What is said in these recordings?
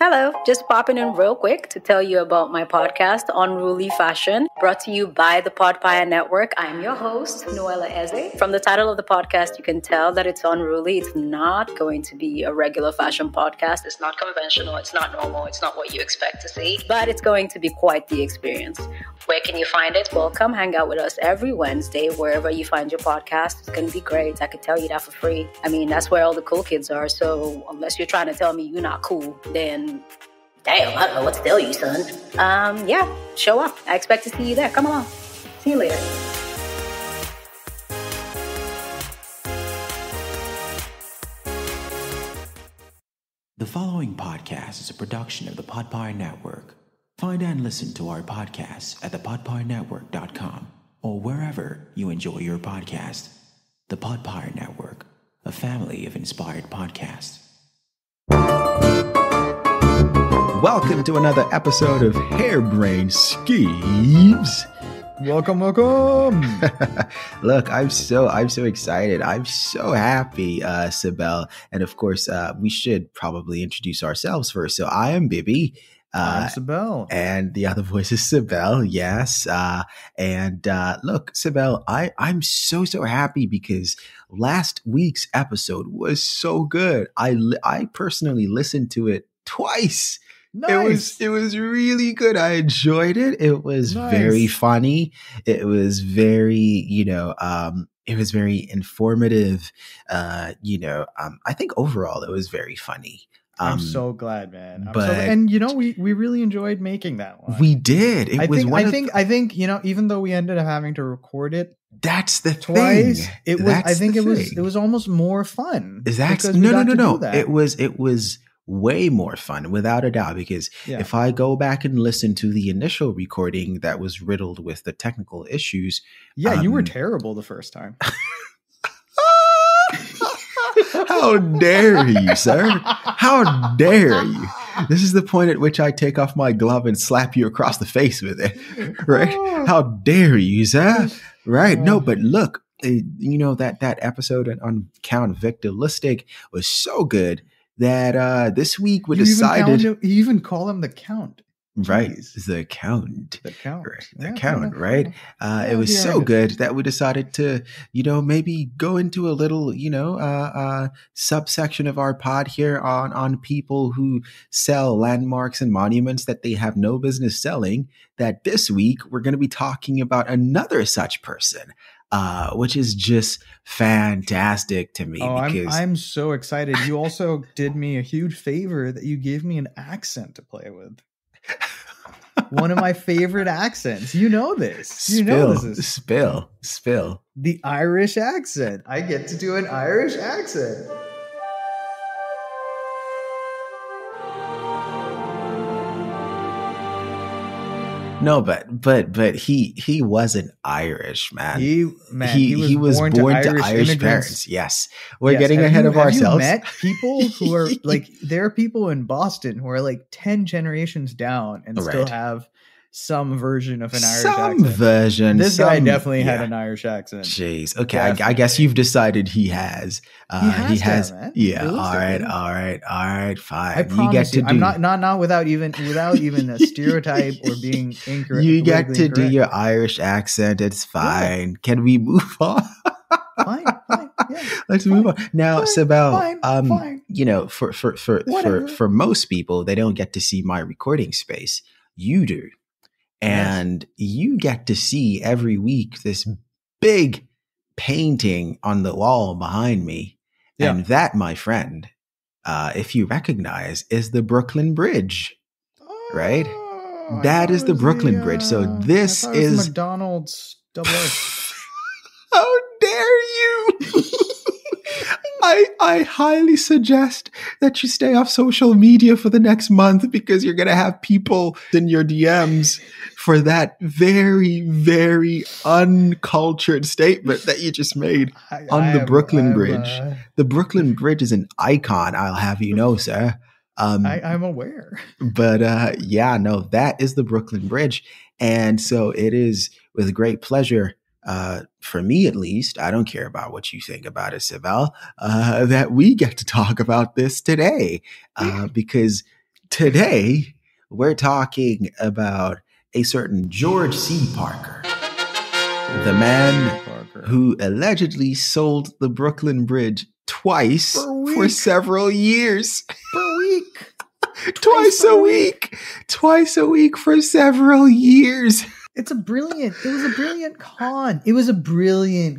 Hello, just popping in real quick to tell you about my podcast, Unruly Fashion, brought to you by the Podpire Network. I am your host, Noella Eze. From the title of the podcast, you can tell that it's unruly. It's not going to be a regular fashion podcast. It's not conventional. It's not normal. It's not what you expect to see, but it's going to be quite the experience. Where can you find it? Well, come hang out with us every Wednesday, wherever you find your podcast. It's going to be great. I can tell you that for free. I mean, that's where all the cool kids are. So unless you're trying to tell me you're not cool, then damn, I don't know what to tell you, son. Yeah, show up. I expect to see you there. Come along. See you later. The following podcast is a production of the Podpire Network. Find and listen to our podcasts at thepodpirenetwork.com or wherever you enjoy your podcast. The Podpire Network, a family of inspired podcasts. Welcome to another episode of Hairbrained Schemes. Welcome. Look, I'm so excited. I'm so happy, Sibel. And of course, we should probably introduce ourselves first. So I am Bibby. I'm Sibel. And the other voice is Sibel, yes. And look, Sibel, I'm so happy because last week's episode was so good. I personally listened to it twice. Nice. It was really good. I enjoyed it. It was nice. Very funny. It was very, it was very informative. I think overall it was very funny. I'm so glad, man. And we really enjoyed making that one. We did. I think even though we ended up having to record it, that's the twice, thing. It was. That's I think it thing. Was. It was almost more fun. Is that no? It was way more fun, without a doubt, because if I go back and listen to the initial recording that was riddled with the technical issues. Yeah, you were terrible the first time. How dare you, sir? How dare you? This is the point at which I take off my glove and slap you across the face with it, right? How dare you, sir? Right? No, but look, that episode on Count Victor Lustig was so good that this week we decided you even call him the Count. Jeez. Right. The Count. Right. The Count, right? It was so good that we decided to, maybe go into a little, subsection of our pod here on people who sell landmarks and monuments that they have no business selling, that this week we're going to be talking about another such person. Which is just fantastic to me. I'm so excited. You also did me a huge favor that you gave me an accent to play with. One of my favorite accents. You know this. Spill. The Irish accent. I get to do an Irish accent. No, but he wasn't Irish, man. He was born to Irish parents. Yes. We're getting ahead of ourselves. Have you met people who are like, there are people in Boston who are like 10 generations down and still have some version of an Irish accent. This guy definitely had an Irish accent. Jeez. Okay. I guess you've decided he has. He has. Yeah. All right. Fine. I promise you get to do. I'm not without even a stereotype or being incorrect. You get to do your Irish accent. It's fine. Yeah. Can we move on? Fine. Yeah, let's move on now. Sibel, for most people, they don't get to see my recording space. You do. And you get to see every week this big painting on the wall behind me. Yeah. And that, my friend, if you recognize, is the Brooklyn Bridge, right? That is the Brooklyn Bridge. So this is McDonald's double R. How dare you? I highly suggest that you stay off social media for the next month because you're going to have people in your DMs for that very, very uncultured statement that you just made on the Brooklyn Bridge. The Brooklyn Bridge is an icon, I'll have you know, sir. I'm aware. But that is the Brooklyn Bridge. And so it is with great pleasure. For me, at least, I don't care about what you think about it, Sibel, that we get to talk about this today because Today, we're talking about a certain George C. Parker, the man who allegedly sold the Brooklyn Bridge twice for several years. Per week. Twice a week. Twice a week for several years. It was a brilliant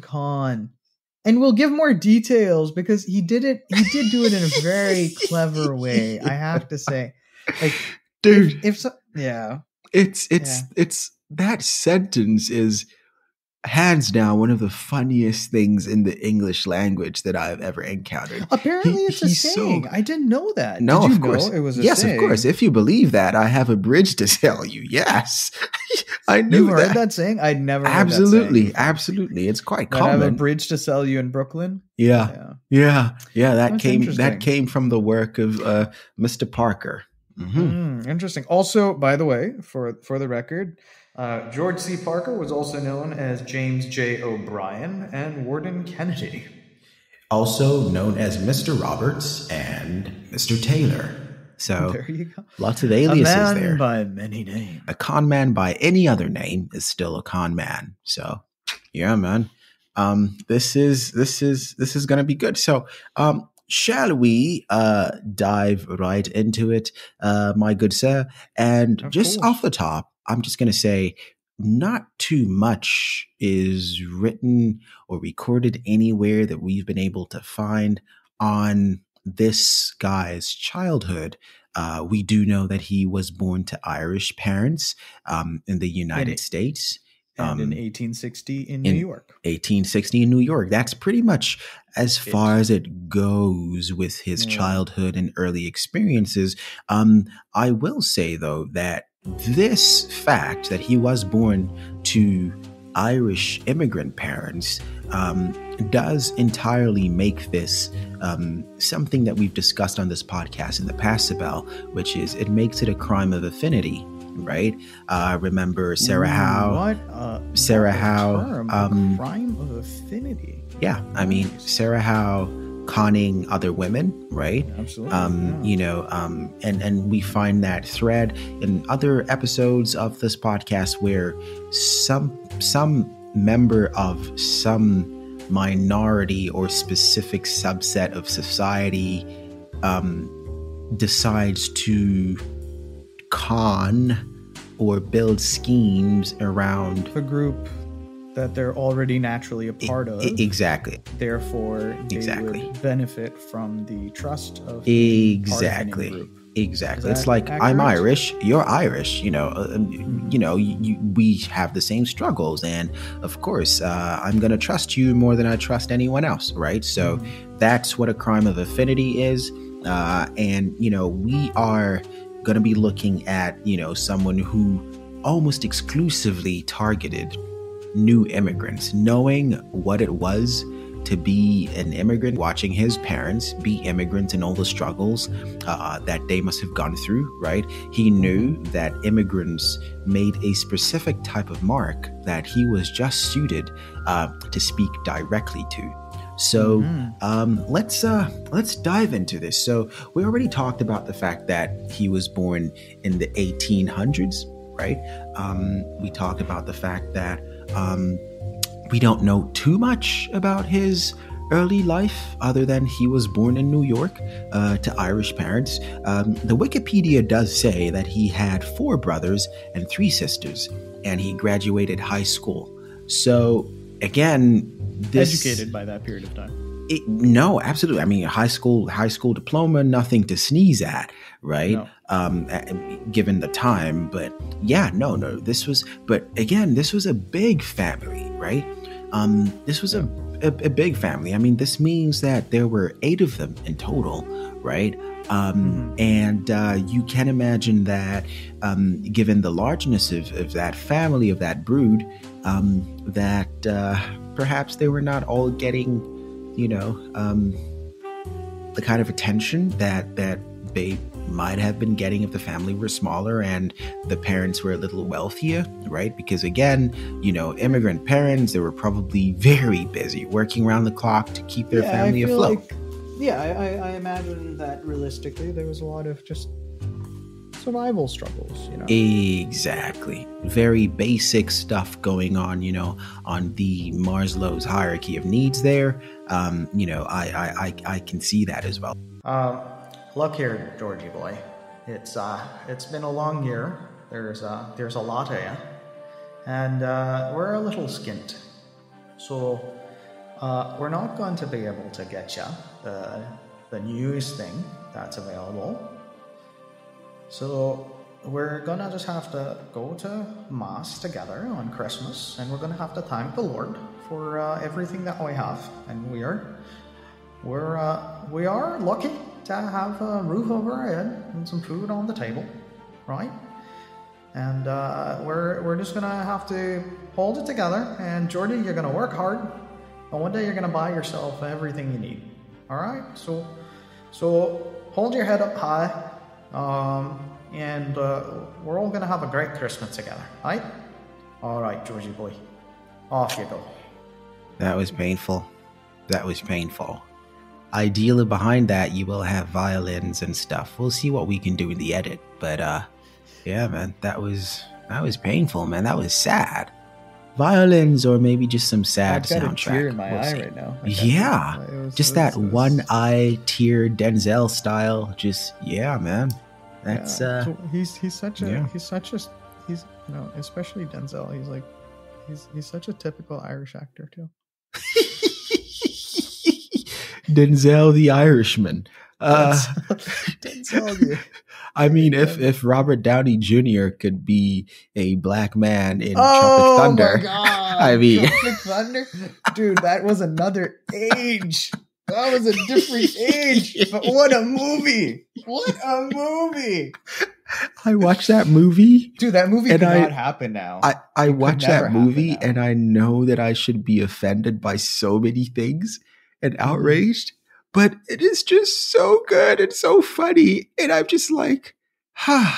con. And we'll give more details because he did do it in a very clever way, I have to say. Like, dude, that sentence is hands down one of the funniest things in the English language that I've ever encountered. Apparently it's a saying. So, I didn't know that. No, did you of course. Know it was a yes, saying? Of course. If you believe that, I have a bridge to sell you. Yes. I knew that. You heard that saying? I'd never heard that saying. Absolutely. It's quite common. I have a bridge to sell you in Brooklyn? Yeah. That came from the work of Mr. Parker. Mm-hmm. Interesting. Also, by the way, for the record, George C. Parker was also known as James J. O'Brien and Warden Kennedy. Also known as Mr. Roberts and Mr. Taylor. So there you go. Lots of aliases there. A man by many names. A con man by any other name is still a con man. So yeah, man. This is gonna be good. So shall we dive right into it, my good sir? And off the top, I'm just going to say not too much is written or recorded anywhere that we've been able to find on this guy's childhood. We do know that he was born to Irish parents in the United States. And in 1860 in New York. 1860 in New York. That's pretty much as far as it goes with his childhood and early experiences. I will say, though, that this fact that he was born to Irish immigrant parents does entirely make this something that we've discussed on this podcast in the past, Sibel, which is it makes it a crime of affinity. Right. Remember Sarah Howe. Crime of affinity. Yeah. I mean, Sarah Howe conning other women. Right. Absolutely. And we find that thread in other episodes of this podcast where some member of some minority or specific subset of society decides to con or build schemes around the group that they're already naturally a part of. Exactly. Therefore, they would benefit from the trust of the group. Exactly. It's like accurate? I'm Irish, you're Irish. We have the same struggles, and of course, I'm going to trust you more than I trust anyone else, right? So that's what a crime of affinity is, and we are going to be looking at someone who almost exclusively targeted new immigrants, knowing what it was to be an immigrant, watching his parents be immigrants and all the struggles that they must have gone through, right? He knew that immigrants made a specific type of mark that he was just suited to speak directly to. So let's dive into this. So we already talked about the fact that he was born in the 1800s, right? We talked about the fact that we don't know too much about his early life other than he was born in New York to Irish parents. The Wikipedia does say that he had 4 brothers and 3 sisters, and he graduated high school. So again, educated by that period of time. No, absolutely. I mean, high school diploma, nothing to sneeze at, right? No. Given the time, but yeah, no. This was a big family, right? This was a big family. I mean, this means that there were 8 of them in total, right? And you can imagine that, given the largeness of that family, of that brood, that perhaps they were not all getting, the kind of attention that they might have been getting if the family were smaller and the parents were a little wealthier, right? Because again, immigrant parents, they were probably very busy working around the clock to keep their family afloat. I imagine that realistically there was a lot of just survival struggles, you know. Exactly. Very basic stuff going on, you know, on the Maslow's hierarchy of needs there. You know, I can see that as well. Look here, Georgie boy. It's been a long year. There's a lot of you. And we're a little skint. So we're not going to be able to get you the newest thing that's available. So we're going to just have to go to Mass together on Christmas, and we're going to have to thank the Lord for everything that we have. And we are lucky to have a roof over our head and some food on the table, right? And we're just going to have to hold it together. And Jordy, you're going to work hard, and one day you're going to buy yourself everything you need. All right? So hold your head up high. We're all gonna have a great Christmas together, right? All right, Georgie boy, off you go. That was painful. Ideally, behind that, you will have violins and stuff. We'll see what we can do in the edit, but yeah, man, that was painful, man. That was sad. Violins, or maybe just some sad soundtrack. I've got a tear in my eye right now. Yeah, just that one-eye tear, Denzel style. Just yeah, man. That's so he's you know, especially Denzel. He's such a typical Irish actor too. Denzel the Irishman. Denzel the. I mean, if Robert Downey Jr. could be a black man in Tropic Thunder, my God. I mean, Tropic Thunder, dude, that was another age. That was a different age. But what a movie! I watched that movie, dude. That movie could not happen now. I watched that movie, and I know that I should be offended by so many things and outraged. But it is just so good and so funny. And I'm just like, I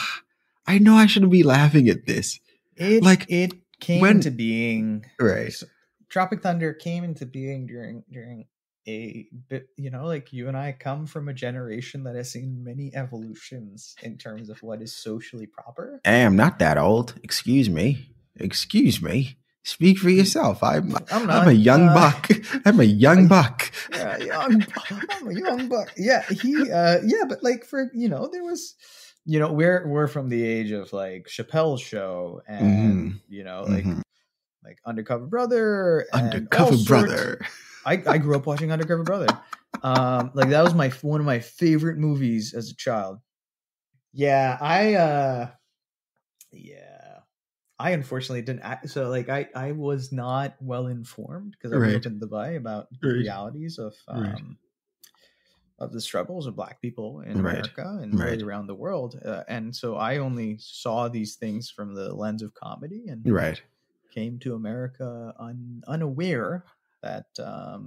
know I shouldn't be laughing at this. It came into being. Right. Tropic Thunder came into being during a bit, you know, like you and I come from a generation that has seen many evolutions in terms of what is socially proper. I am not that old. Excuse me. Speak for yourself. I'm a young buck. I'm a young buck. Yeah, but like for, you know, there was, you know, we're from the age of like Chappelle's Show and you know, like Undercover Brother. I grew up watching Undercover Brother. Like that was one of my favorite movies as a child. Yeah, I unfortunately didn't act, so like I was not well informed because I grew up in Dubai about the realities of the struggles of black people in America and really around the world, and so I only saw these things from the lens of comedy and came to America unaware that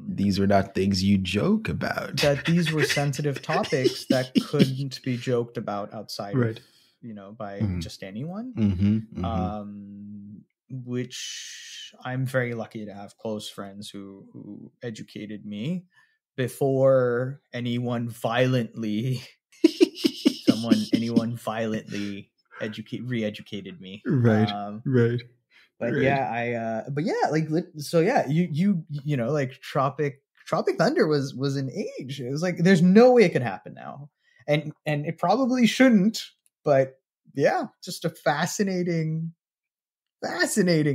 these were not things you joke about. That these were sensitive topics that couldn't be joked about outside of, you know, by just anyone, which I'm very lucky to have close friends who educated me before anyone violently re-educated me. You know, like Tropic Thunder was an age. It was like, there's no way it could happen now. And it probably shouldn't. But yeah, just a fascinating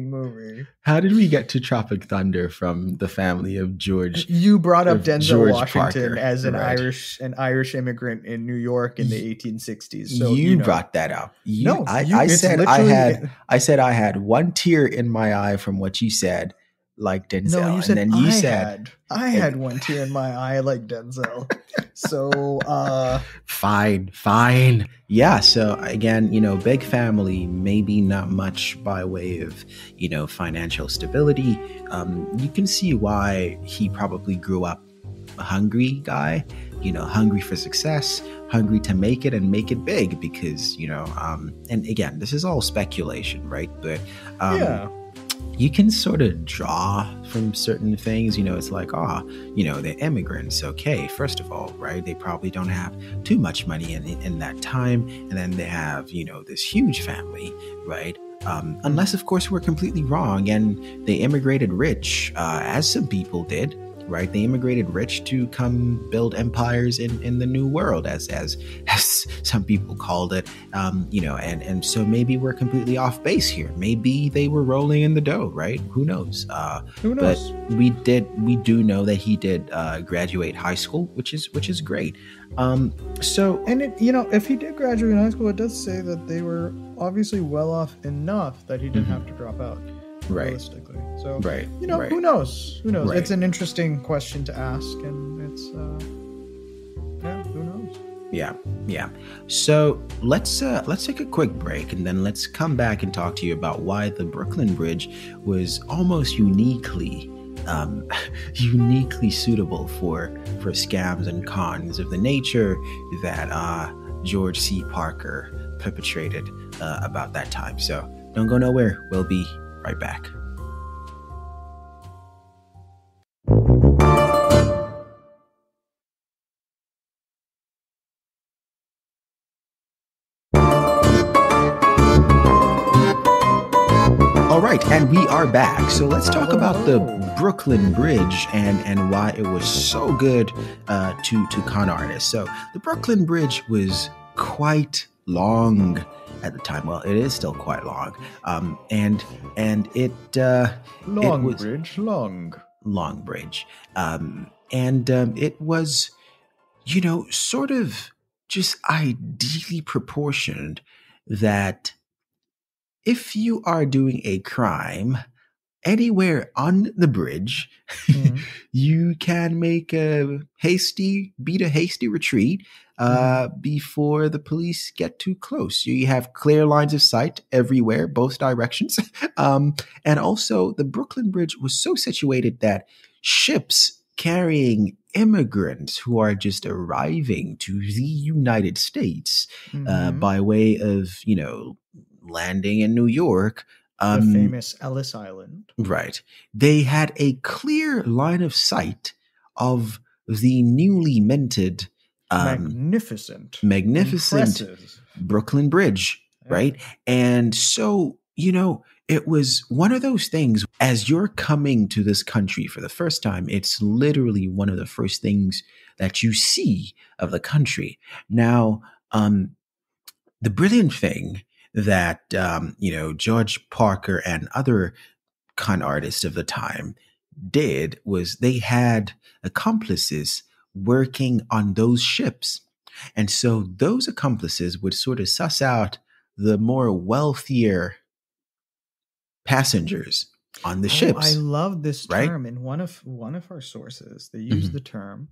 movie. How did we get to Tropic Thunder from the family of George? You brought up Denzel Washington as an Irish immigrant in New York in the 1860s. So you brought that up. I said I had one tear in my eye from what you said, like Denzel. I had one tear in my eye like Denzel. So fine. Yeah, so again, you know, big family, maybe not much by way of, you know, financial stability. You can see why he probably grew up a hungry guy, you know, hungry for success, hungry to make it and make it big, because, you know, and again, this is all speculation, right? But you can sort of draw from certain things. You know, it's like, they're immigrants. Okay, first of all, right? They probably don't have too much money in that time. And then they have, this huge family, right? Unless, of course, we're completely wrong and they immigrated rich, as some people did. Right, they immigrated rich to come build empires in the new world, as some people called it. And so maybe we're completely off base here. Maybe they were rolling in the dough, right? Who knows? Who knows? But we do know that he did graduate high school, which is great. If he did graduate high school, it does say that they were obviously well off enough that he didn't have to drop out. Right. Realistically. So, right. Right. Who knows? Right. It's an interesting question to ask, and it's, who knows? Yeah. So let's take a quick break, and then let's come back and talk to you about why the Brooklyn Bridge was almost uniquely suitable for scams and cons of the nature that George C. Parker perpetrated about that time. So don't go nowhere. We'll be right back. All right, and we are back. So let's talk about the Brooklyn Bridge and why it was so good to con artists. So the Brooklyn Bridge was quite long at the time. Well, it is still quite long. Long Bridge. It was, sort of just ideally proportioned that if you are doing a crime anywhere on the bridge, mm-hmm. you can make beat a hasty retreat before the police get too close. You have clear lines of sight everywhere, both directions. And also the Brooklyn Bridge was so situated that ships carrying immigrants who are just arriving to the United States by way of, landing in New York, the famous Ellis Island. Right. They had a clear line of sight of the newly minted magnificent impressive Brooklyn Bridge, yeah. Right? And so, it was one of those things, as you're coming to this country for the first time, it's literally one of the first things that you see of the country. Now, the brilliant thing that, George Parker and other con artists of the time did was they had accomplices working on those ships. And so those accomplices would sort of suss out the more wealthier passengers on the ships. I love this term. Right? In one of our sources, they use the term,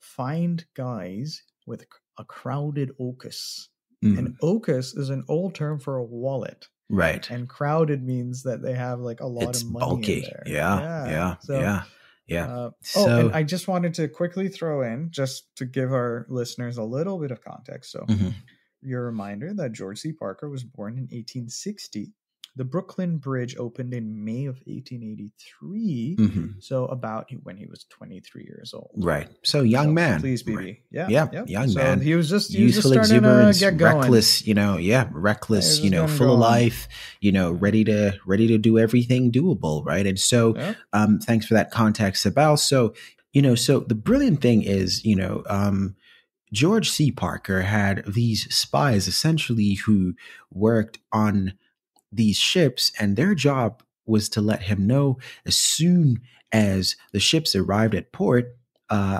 find guys with a crowded ocus. An ocus is an old term for a wallet. Right. And crowded means that they have like a lot of money bulky. In there. Yeah. And I just wanted to quickly throw in, just to give our listeners a little bit of context. So your reminder that George C. Parker was born in 1860. The Brooklyn Bridge opened in May of 1883. So about when he was 23 years old. Right. So young man. Please, Bibby. Right. Yeah. Young man. He was just youthful, exuberance, get going. Reckless. Reckless. Full of life. Ready to do everything doable. Right. And so, thanks for that context, Sibel. So, so the brilliant thing is, George C. Parker had these spies essentially who worked on these ships, and their job was to let him know as soon as the ships arrived at port of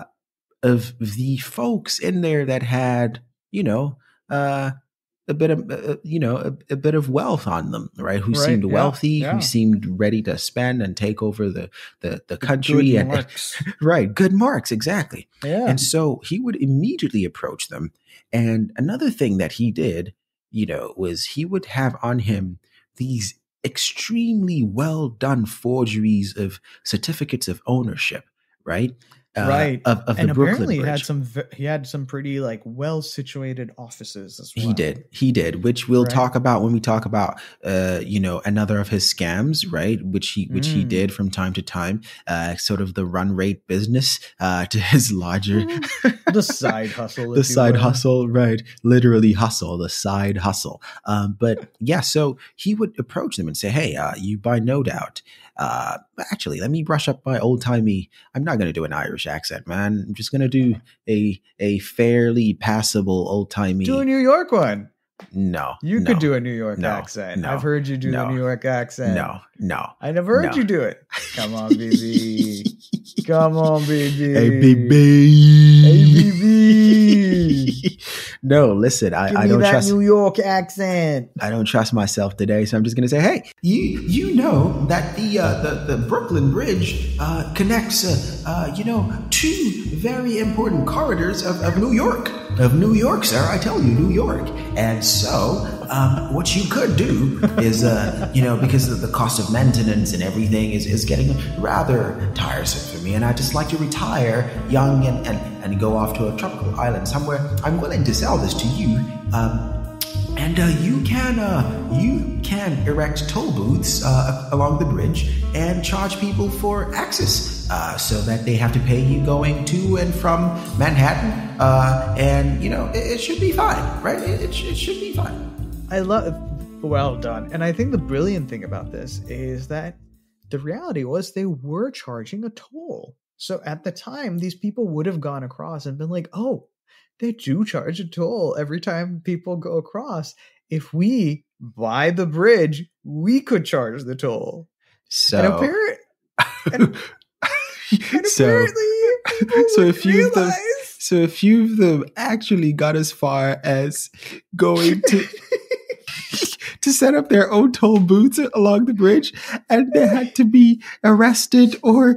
the folks in there that had, a bit of wealth on them, right? Who seemed wealthy, who seemed ready to spend and take over the country. Good marks. Right. Good marks. Exactly. Yeah. And so he would immediately approach them. And another thing that he did, was he would have on him these extremely well done forgeries of certificates of ownership, right? right of and the Brooklyn Bridge. Apparently he had some pretty like well situated offices as well. He did, which we'll talk about when we talk about another of his scams, right, which he did from time to time, sort of the run rate business to his lodger. The side hustle. The side hustle, right, literally hustle, the side hustle. But yeah, so he would approach them and say, hey, you buy No Doubt. Actually, let me brush up my old timey. I'm not going to do an Irish accent, man. I'm just going to do a fairly passable old timey. Do a New York one. No, you could do a New York accent. I've heard you do the New York accent. No, I never heard you do it. Come on, BB. Come on, BB. Hey, BB. Hey, BB. No, listen, I don't trust New York accent. I don't trust myself today, so I'm just gonna say, hey, you know that the Brooklyn Bridge connects two very important corridors of New York, sir. I tell you, New York. And so, what you could do is, because of the cost of maintenance and everything is getting rather tiresome for me, and I'd just like to retire young and go off to a tropical island somewhere. I'm willing to sell this to you, and you can erect toll booths along the bridge and charge people for access, so that they have to pay you going to and from Manhattan, and it should be fine, right? It should be fine. I love, well done. And I think the brilliant thing about this is that the reality was they were charging a toll. So at the time, these people would have gone across and been like, oh, they do charge a toll every time people go across. If we buy the bridge, we could charge the toll. So, if you've actually got as far as going to to set up their own toll booths along the bridge, and they had to be arrested or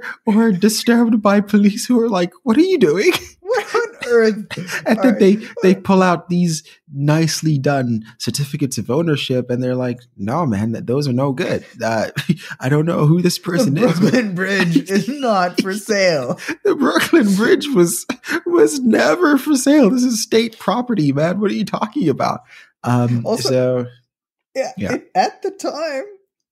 disturbed by police who are like, what are you doing? What on earth? And then they pull out these nicely done certificates of ownership, and they're like, no, man, those are no good. I don't know who this person is. The Brooklyn Bridge is not for sale. The Brooklyn Bridge was never for sale. This is state property, man. What are you talking about? Yeah. At the time,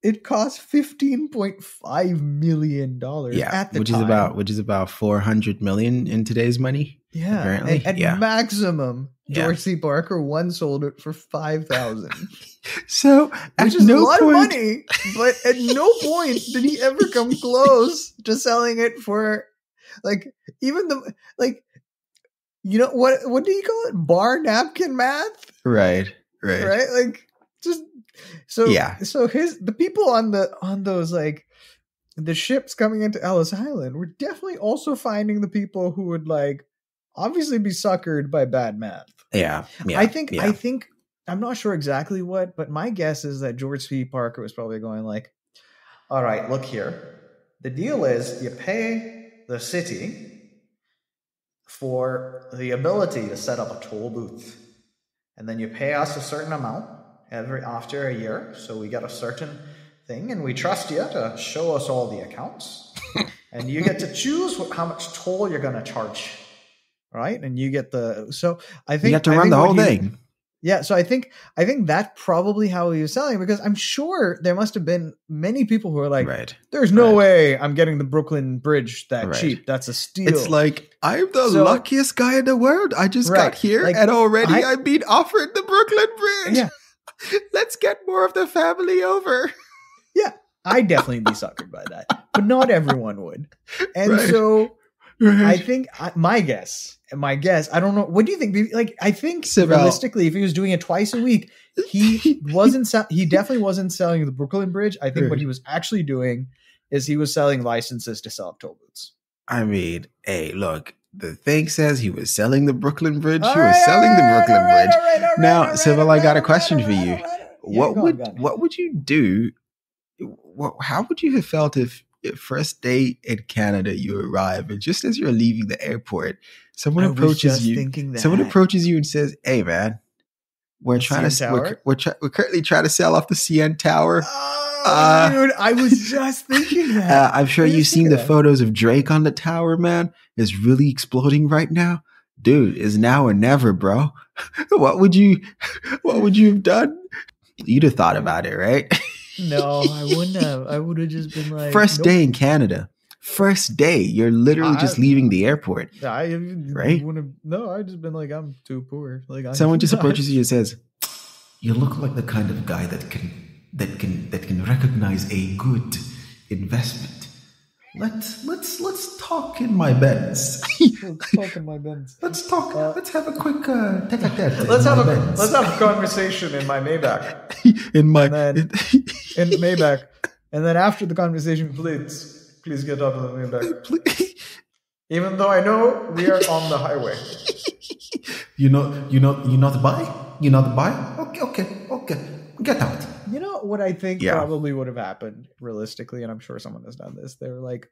it cost $15.5 million. Yeah, at the time, which is about $400 million in today's money. Yeah, apparently. At maximum, George C. Parker once sold it for $5,000. So, which is a lot of money, but at no point did he ever come close to selling it for, like, even the like, what do you call it? Bar napkin math. Right. Like. Just so yeah. So the people on those, like, the ships coming into Ellis Island were definitely also finding the people who would, like, obviously be suckered by bad math. Yeah. I think I'm not sure exactly what, but my guess is that George C. Parker was probably going like, all right, look here. The deal is you pay the city for the ability to set up a toll booth, and then you pay us a certain amount after a year, so we get a certain thing, and we trust you to show us all the accounts, and you get to choose how much toll you're going to charge, right? And you get I think you have to run the whole thing. Yeah, so I think that's probably how he was selling, because I'm sure there must have been many people who are like, there's no way I'm getting the Brooklyn Bridge that cheap. That's a steal. It's like, I'm the luckiest guy in the world. I just got here, like, and already I'm being offered the Brooklyn Bridge. Yeah. Let's get more of the family over. Yeah, I'd definitely be suckered by that, but not everyone would. And so I think my guess, I don't know. What do you think? Like, I think Sibel, realistically, if he was doing it twice a week, he definitely wasn't selling the Brooklyn Bridge. I think what he was actually doing is he was selling licenses to sell up toll booths. I mean, hey, look. The thing says he was selling the Brooklyn Bridge. He was selling the Brooklyn Bridge. Now, Sibel, I got a question for you. What would you do? How would you have felt if your first day in Canada you arrive and just as you're leaving the airport, someone approaches you and says, "Hey, man, we're currently trying to sell off the CN Tower." dude, I was just thinking that. I'm sure you've seen the photos of Drake on the tower, man. It's really exploding right now. Dude, it's now or never, bro. What would you have done? You'd have thought about it, right? No, I wouldn't have. I would have just been like, first day in Canada. First day, you're literally just leaving the airport. Right? I've just been like, I'm too poor. Like, someone just approaches you and says, "You look like the kind of guy that can recognize a good investment. Let's talk in my bends. Let's talk in my bends. Let's talk. Let's have a quick tete-a-tete. Let's have a conversation in my Maybach. In Maybach, and then after the conversation, please get off of the Maybach. Please. Even though I know we are on the highway. You're not by. Okay. Get out." You know what I think probably would have happened realistically, and I'm sure someone has done this. They're like,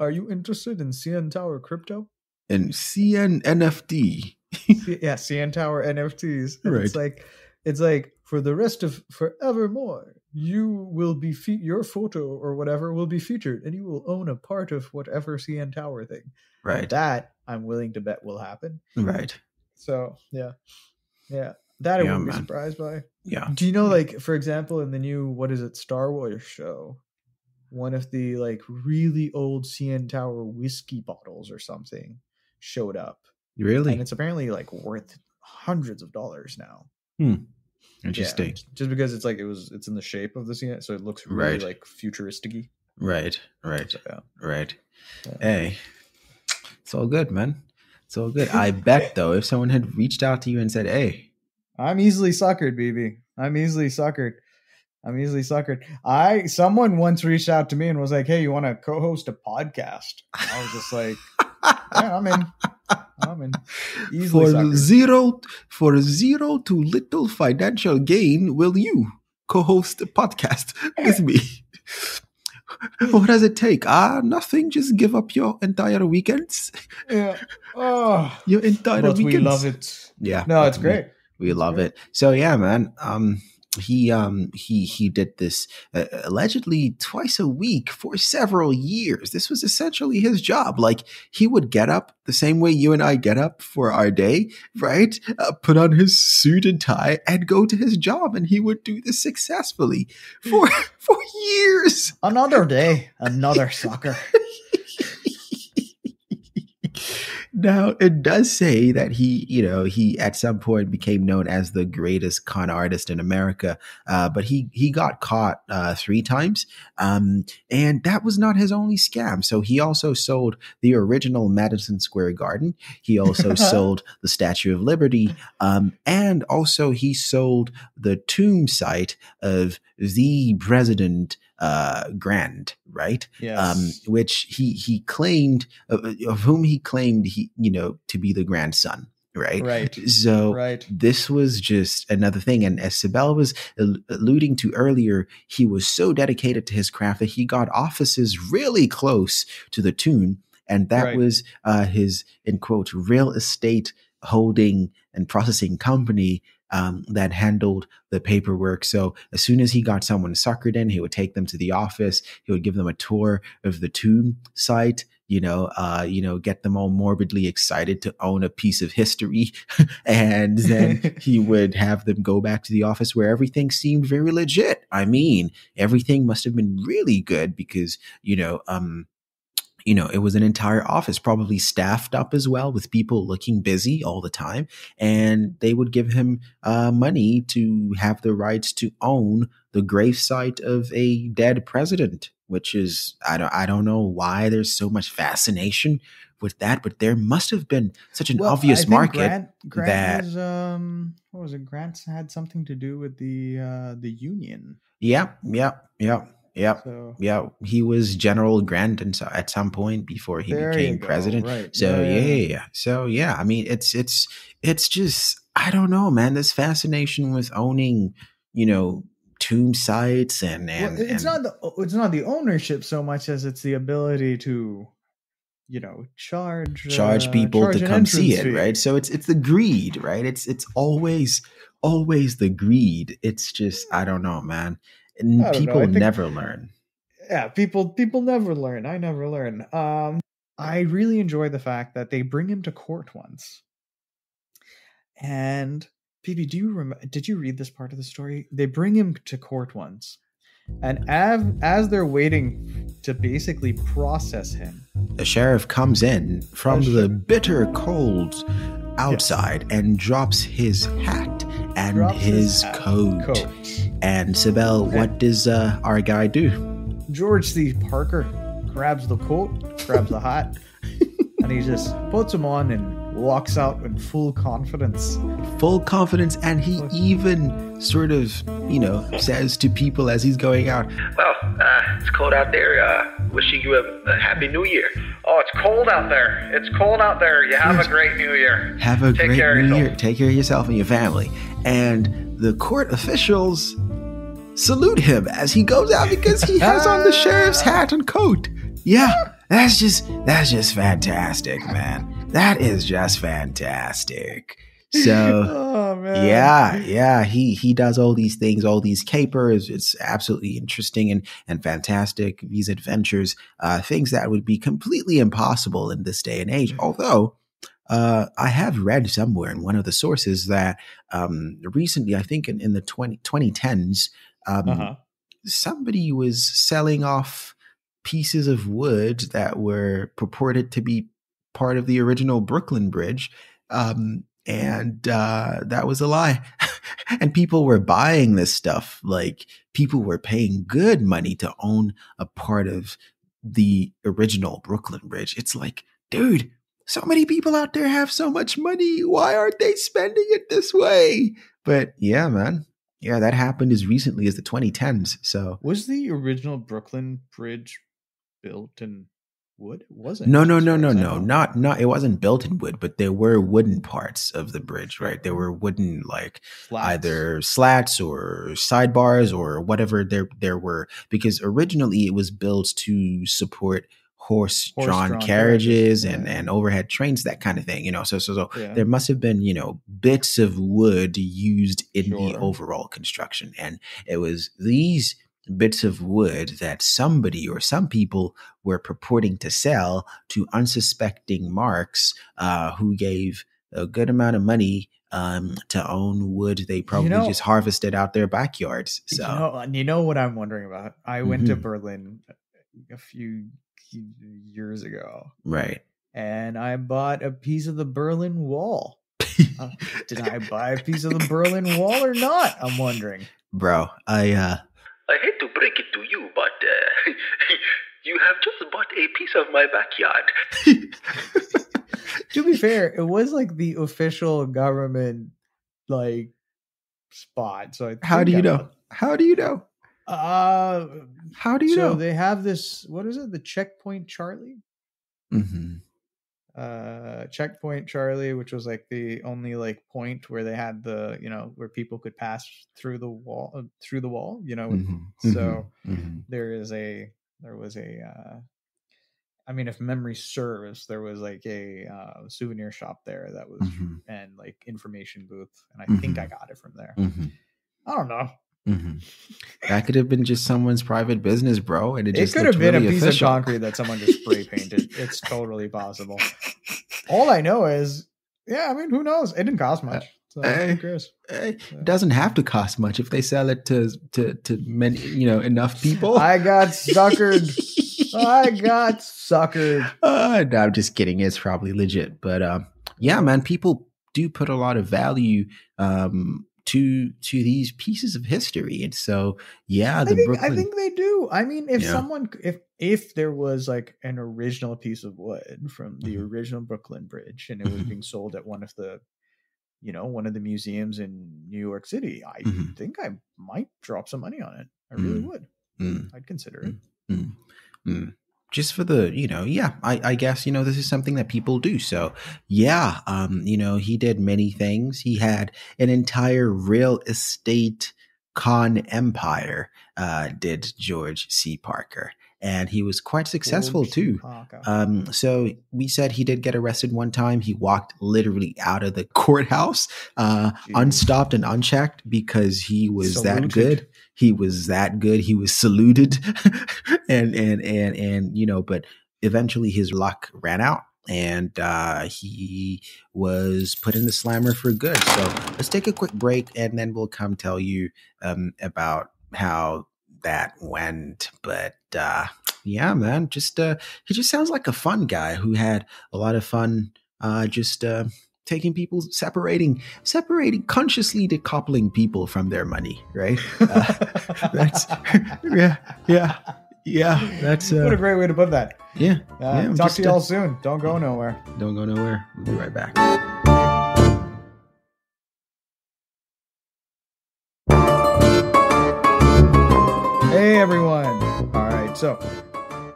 "Are you interested in CN Tower crypto and CN NFT?" CN Tower NFTs. Right. It's like for the rest of forevermore, you will be your photo or whatever will be featured, and you will own a part of whatever CN Tower thing. Right. And that I'm willing to bet will happen. Right. So yeah. That I wouldn't be surprised by. Yeah. Do you know, like, for example, in the new, Star Wars show, one of the, like, really old CN Tower whiskey bottles or something showed up. Really? And it's apparently, like, worth hundreds of dollars now. Hmm. Interesting. Yeah, just because it's, like, it's in the shape of the CN, so it looks really, like, futuristic-y. Right. So, Right. Yeah. Hey. It's all good, man. It's all good. I bet, though, if someone had reached out to you and said, "Hey, I'm easily suckered, BB. I'm easily suckered. Someone once reached out to me and was like, "Hey, you want to co-host a podcast?" And I was just like, "Yeah, I'm in. Easily suckered. For zero to little financial gain, will you co-host a podcast with me?" What does it take? Nothing. Just give up your entire weekends. Yeah. Oh, your entire weekends. We love it. Yeah. No, it's great. We love it. So yeah, man. He did this allegedly twice a week for several years. This was essentially his job. Like, he would get up the same way you and I get up for our day, right? Put on his suit and tie and go to his job, and he would do this successfully for years. Another day, another sucker. Now, it does say that he at some point became known as the greatest con artist in America, but he got caught 3 times, and that was not his only scam. So he also sold the original Madison Square Garden. He also sold the Statue of Liberty, and also he sold the tomb site of the president, Grant, right? Yes. Which he claimed, of whom he claimed to be the grandson, right? Right. So this was just another thing. And as Sibel was alluding to earlier, he was so dedicated to his craft that he got offices really close to the tomb, and that was his, in quote, real estate holding and processing company, that handled the paperwork. So as soon as he got someone suckered in, he would take them to the office. He would give them a tour of the tomb site, get them all morbidly excited to own a piece of history. And then he would have them go back to the office where everything seemed very legit. I mean, everything must have been really good because, it was an entire office, probably staffed up as well with people looking busy all the time. And they would give him money to have the rights to own the gravesite of a dead president, which is, I don't know why there's so much fascination with that, but there must have been such an obvious market. Grant that was, what was it? Grant had something to do with the union. Yeah. Yeah. So, yeah. He was General Grant at some point before he became president. Right. So yeah. So yeah, I mean, it's just, I don't know, man, this fascination with owning, tomb sites and it's not the ownership so much as it's the ability to, charge people to come see it. Right. So it's the greed, right? It's always the greed. It's just, I don't know, man. And people never learn. Yeah, people never learn. I never learn. I really enjoy the fact that they bring him to court once. And Bibby, did you read this part of the story? They bring him to court once. And as they're waiting to basically process him, the sheriff comes in from the bitter cold outside and drops his hat and his coat. And Sibel, what does our guy do? George C. Parker grabs the coat, grabs the hat, and he just puts him on and walks out in full confidence. Full confidence, and he even sort of, says to people as he's going out, "Well, it's cold out there. Wishing you a happy new year." "Oh, it's cold out there. It's cold out there. You have a great new year. Have a great new year. Take care of yourself and your family." And the court officials salute him as he goes out because he has on the sheriff's hat and coat. Yeah, that's just fantastic, man. That is just fantastic. So, he does all these things, all these capers. It's absolutely interesting and fantastic. These adventures, things that would be completely impossible in this day and age. Although, I have read somewhere in one of the sources that recently, I think in the 2010s, somebody was selling off pieces of wood that were purported to be part of the original Brooklyn Bridge. And that was a lie. And people were buying this stuff. Like, people were paying good money to own a part of the original Brooklyn Bridge. It's like, dude, so many people out there have so much money. Why aren't they spending it this way? But yeah, man. Yeah, that happened as recently as the 2010s. So was the original Brooklyn Bridge built in wood? It wasn't. No. Not it wasn't built in wood, but there were wooden parts of the bridge, right? There were wooden, like, slats. Either slats or sidebars or whatever there were, because originally it was built to support horse-drawn carriages and overhead trains, that kind of thing, so there must have been bits of wood used in the overall construction, and it was these bits of wood that somebody or some people were purporting to sell to unsuspecting marks who gave a good amount of money to own wood they probably just harvested out their backyards. So what I'm wondering about, I went to Berlin a few years ago, right, and I bought a piece of the Berlin Wall. Did I buy a piece of the Berlin Wall or not? I'm wondering, bro. I hate to break it to you, but you have just bought a piece of my backyard. To be fair, it was like the official government spot. So How do you know? How do you know? So they have this, what is it? The Checkpoint Charlie? Mm-hmm. Checkpoint Charlie, which was the only point where they had the, where people could pass through the wall, Mm-hmm. So mm-hmm. If memory serves, there was a souvenir shop there that was, mm-hmm. and information booth. And I mm-hmm. think I got it from there. Mm-hmm. I don't know. Mm-hmm. That could have been just someone's private business, bro. And it could have been really a piece official. Of concrete that someone just spray painted. It's totally possible. All I know is, who knows? It didn't cost much. So who cares? It doesn't have to cost much if they sell it to many, enough people. I got suckered. No, I'm just kidding. It's probably legit. But yeah, man, people do put a lot of value to these pieces of history, and so I think they do. I mean, if there was an original piece of wood from the mm-hmm. original Brooklyn Bridge, and it was being sold at one of the one of the museums in New York City, I mm-hmm. think I might drop some money on it. I really mm-hmm. would. Mm-hmm. I'd consider it. Mm-hmm. Mm-hmm. Just for the, I guess, this is something that people do. So, he did many things. He had an entire real estate con empire, did George C. Parker. And he was quite successful, too. So we said he did get arrested one time. He walked literally out of the courthouse, unstopped and unchecked, because he was that good. he was that good. He was saluted and you know, but eventually his luck ran out and he was put in the slammer for good. So let's take a quick break and then we'll come tell you about how that went. But yeah, man, just he just sounds like a fun guy who had a lot of fun taking people, separating consciously, decoupling people from their money, right? That's yeah. That's what a great way to put that. Yeah. Talk to y'all soon. Don't go nowhere. Don't go nowhere. We'll be right back. Hey everyone. All right, so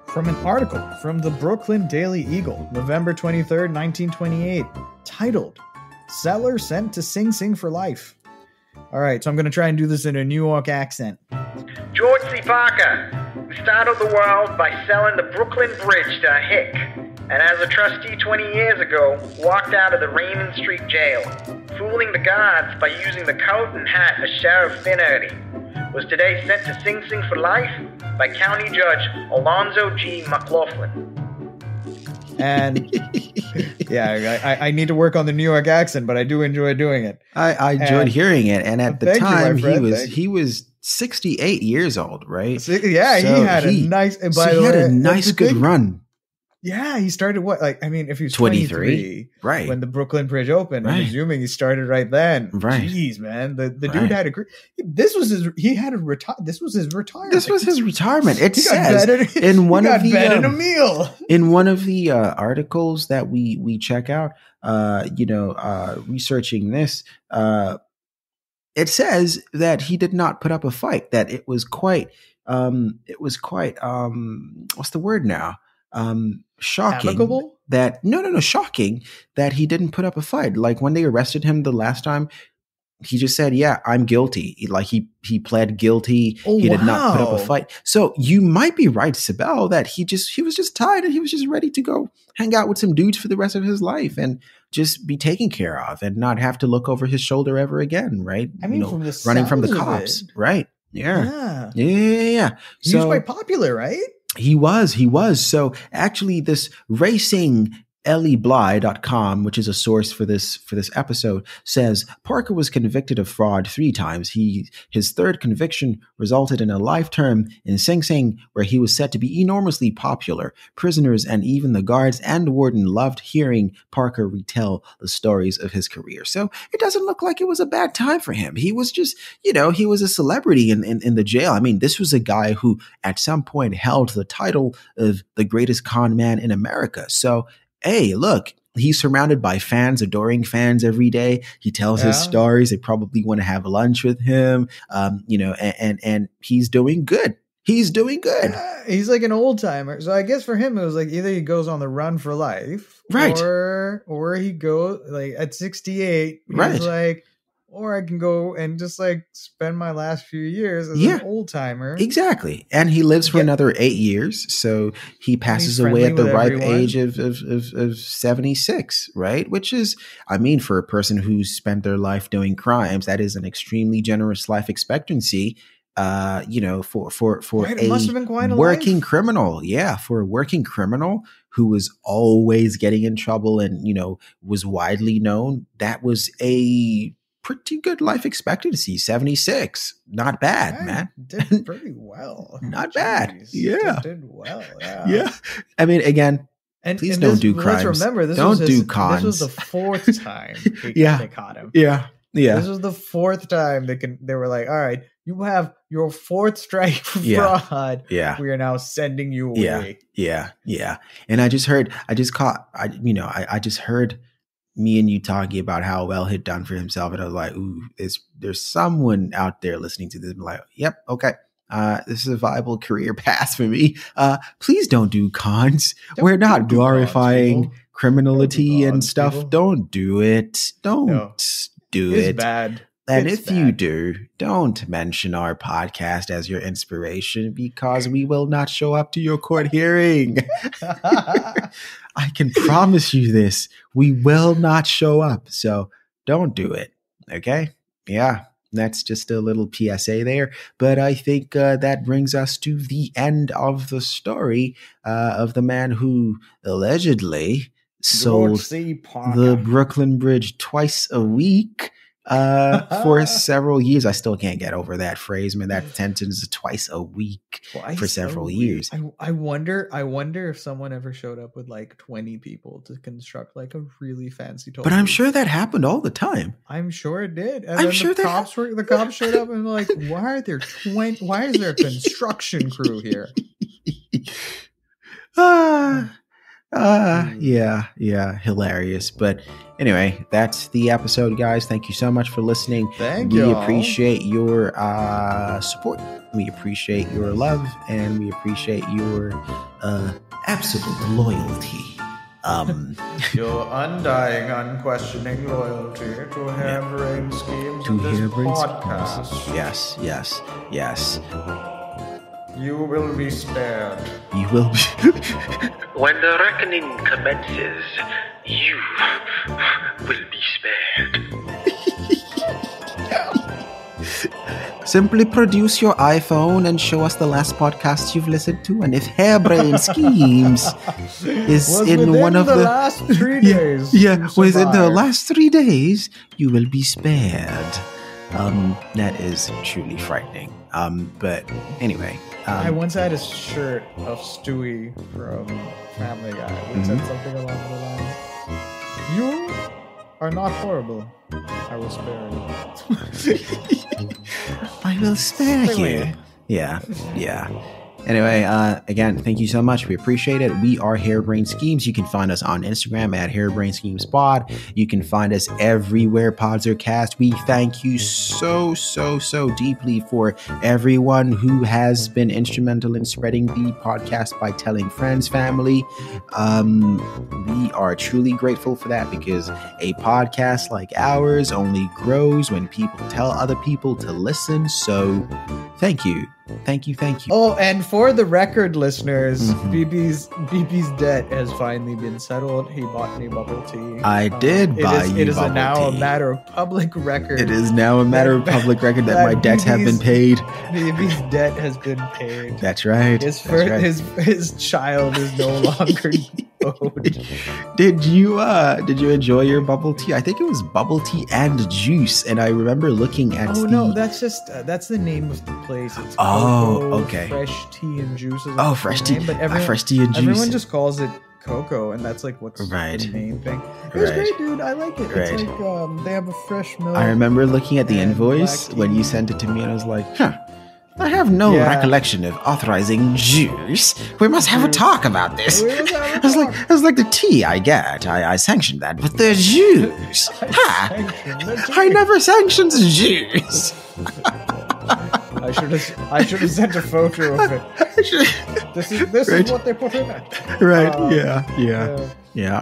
from an article from the Brooklyn Daily Eagle, November 23rd, 1928, titled, "Seller Sent to Sing Sing for Life." All right, so I'm going to try and do this in a New York accent. George C. Parker startled the world by selling the Brooklyn Bridge to a hick, and as a trustee 20 years ago, walked out of the Raymond Street Jail, fooling the guards by using the coat and hat of Sheriff Finnerty, was today sent to Sing Sing for life by County Judge Alonzo G. McLaughlin. And yeah, I need to work on the New York accent, but I do enjoy doing it. I enjoyed hearing it. And at the time, he was 68 years old, right? Yeah, so he had a nice good run. Yeah, he started if he was 23, right, when the Brooklyn Bridge opened, right. I'm assuming he started right then. Right. Jeez, man. The right. Dude had a retirement. This was his retirement. It says in one of the articles that we check out, researching this, it says that he did not put up a fight, that it was quite what's the word now? Shocking. Amicable? Shocking that he didn't put up a fight. Like when they arrested him the last time, he just said, yeah, I'm guilty. Like he pled guilty. Oh, he did not put up a fight. So you might be right, Sibel, that he was just tired and he was just ready to go hang out with some dudes for the rest of his life and just be taken care of and not have to look over his shoulder ever again. Right. I mean, running from the cops. Right. Yeah. Yeah. He was quite popular, right? He was. So actually this racinglebly.com, which is a source for this episode, says Parker was convicted of fraud 3 times. His third conviction resulted in a life term in Sing Sing, where he was said to be enormously popular. Prisoners and even the guards and warden loved hearing Parker retell the stories of his career. So it doesn't look like it was a bad time for him. He was just, he was a celebrity in the jail. I mean, this was a guy who at some point held the title of the greatest con man in America. So hey, look, he's surrounded by fans, adoring fans every day. He tells his stories. They probably want to have lunch with him, and he's doing good. He's doing good. He's like an old timer. So I guess for him, it was like either he goes on the run for life, right? Or he goes like at 68, he's right? Like, or I can go and just like spend my last few years as an old timer. Exactly. And he lives for another 8 years. So he passes away at the ripe age of 76, right? Which is, I mean, for a person who spent their life doing crimes, that is an extremely generous life expectancy. For a working criminal. Yeah. For a working criminal who was always getting in trouble and, was widely known, that was a pretty good life expectancy, 76. Not bad, man. Did pretty well. Not bad. Yeah. Did well. Yeah. I mean, again, and please don't do crimes. Let's remember, this was the fourth time they caught him. Yeah. Yeah. This was the fourth time they were like, all right, you have your fourth strike for fraud. Yeah. We are now sending you away. Yeah. And I just heard me and you talking about how well he'd done for himself. And I was like, ooh, there's someone out there listening to this. I'm like, yep. Okay. This is a viable career path for me. Please don't do cons. We're not glorifying criminality and stuff. People. Don't do it. It's bad. And if you do, don't mention our podcast as your inspiration because we will not show up to your court hearing. I can promise you this. We will not show up. So don't do it. Okay? Yeah. That's just a little PSA there. But I think that brings us to the end of the story of the man who allegedly sold the Brooklyn Bridge twice a week for several years. I still can't get over that phrase, man. That sentence, twice a week for several years. I wonder if someone ever showed up with like 20 people to construct like a really fancy toilet. But I'm sure that happened all the time. I'm sure it did. And I'm sure the cops showed up and were like, why are there 20? Why is there a construction crew here? Yeah, hilarious. But anyway, that's the episode, guys. Thank you so much for listening. We appreciate your support. We appreciate your love, and we appreciate your absolute loyalty. Your undying, unquestioning loyalty to Hairbrained Schemes to this podcast. Schemes. Yes. You will be spared. You will be. When the reckoning commences, you will be spared. Simply produce your iPhone and show us the last podcast you've listened to, and if Hairbrained Schemes is in one of the last 3 days, was in the last 3 days, you will be spared. That is truly frightening. But anyway. I once had a shirt of Stewie from Family Guy, which said something along the lines, "You are not horrible. I will spare you." I will spare you. Yeah. Anyway, again, thank you so much. We appreciate it. We are Hairbrained Schemes. You can find us on Instagram at Hairbrained Schemes Pod. You can find us everywhere pods are cast. We thank you so, so, so deeply for everyone who has been instrumental in spreading the podcast by telling friends, family. We are truly grateful for that, because a podcast like ours only grows when people tell other people to listen. So thank you. Thank you. Oh, and for the record, listeners, BB's debt has finally been settled. He bought me bubble tea. I did buy you bubble tea. It is now a matter of public record that my debts have been paid. BB's debt has been paid. That's right. His child is no longer owed. Did you enjoy your bubble tea? I think it was bubble tea and juice. And I remember looking at. Oh no, that's just that's the name of the place. It's okay. Fresh tea and juice. Fresh tea and juice. Everyone just calls it Cocoa, and that's like what's the main thing. It's great, dude. I like it. It's like they have a fresh milk. I remember looking at the invoice when you sent it to me, and I was like, I have no recollection of authorizing juice. We must have a talk about this. I was like the tea I get. I sanctioned that, but the juice. I never sanctioned juice. I should have sent a photo of it. This is what they put in it. Right? Yeah.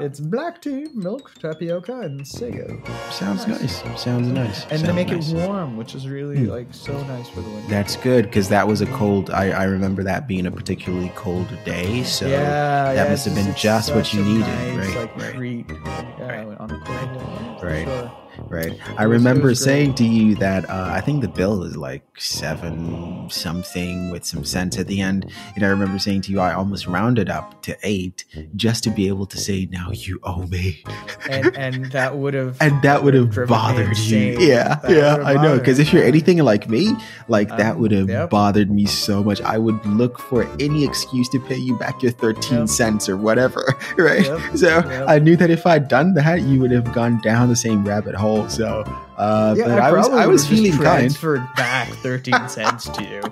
It's black tea, milk, tapioca, and sago. Sounds nice. And they make it warm, which is really like so nice for the winter. That's good, because that was a cold. I remember that being a particularly cold day. So that must have been just what you needed, nice, right? Like treat. On a cold day. Right. Sure. Right. I remember saying to you that I think the bill is like 7 something with some cents at the end. And I remember saying to you, I almost rounded up to 8 just to be able to say, now you owe me. And that would have bothered you. Yeah, I know. Because if you're anything like me, that would have bothered me so much. I would look for any excuse to pay you back your 13 cents or whatever. Right. So I knew that if I'd done that, you would have gone down the same rabbit hole. So, but I was feeling kind. Transferred back 13 cents to you.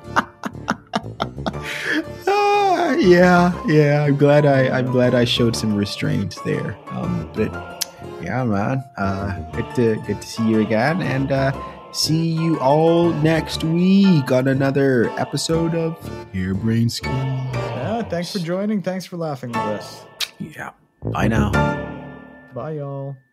I'm glad I showed some restraint there. But yeah, man. Good to see you again, and see you all next week on another episode of Hairbrained Schemes. Yeah, thanks for joining. Thanks for laughing with us. Yeah. Bye now. Bye, y'all.